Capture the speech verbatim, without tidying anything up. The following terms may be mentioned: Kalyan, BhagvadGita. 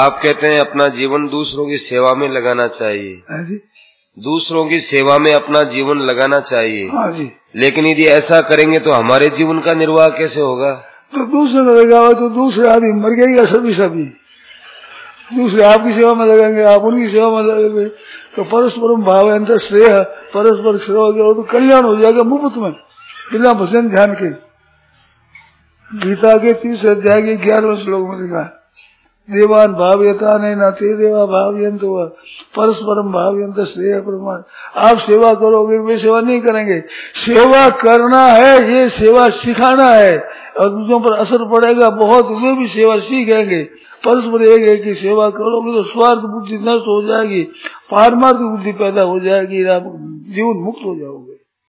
आप कहते हैं अपना जीवन दूसरों की सेवा में लगाना चाहिए, दूसरों की सेवा में अपना जीवन लगाना चाहिए। हाँ जी। लेकिन यदि ऐसा करेंगे तो हमारे जीवन का निर्वाह कैसे होगा? तो दूसरे में लगाओ तो दूसरे आदमी मर गएगा, सभी सभी दूसरे आपकी सेवा में लगेंगे, आप उनकी सेवा में लगेंगे तो परस्परम भाव अंतर श्रेय परस्पर श्रेय तो कल्याण हो जाएगा मुफ्त में बिना भजन ध्यान के। गीता के तीस अध्याय के ग्यारहवें श्लोक में लिखा देवान भाव यथा नहीं नाते देवा भाव यंत हुआ परस्परम भाव यंत श्रेय प्रमाण। आप सेवा करोगे वे सेवा नहीं करेंगे। सेवा करना है, ये सेवा सिखाना है और दूसरों पर असर पड़ेगा बहुत, वे भी सेवा सीखेंगे। परस्पर एक है कि सेवा करोगे तो स्वार्थ बुद्धि नष्ट हो जाएगी, पारमार्थिक बुद्धि पैदा हो जाएगी, आप जीवन मुक्त हो जाओगे।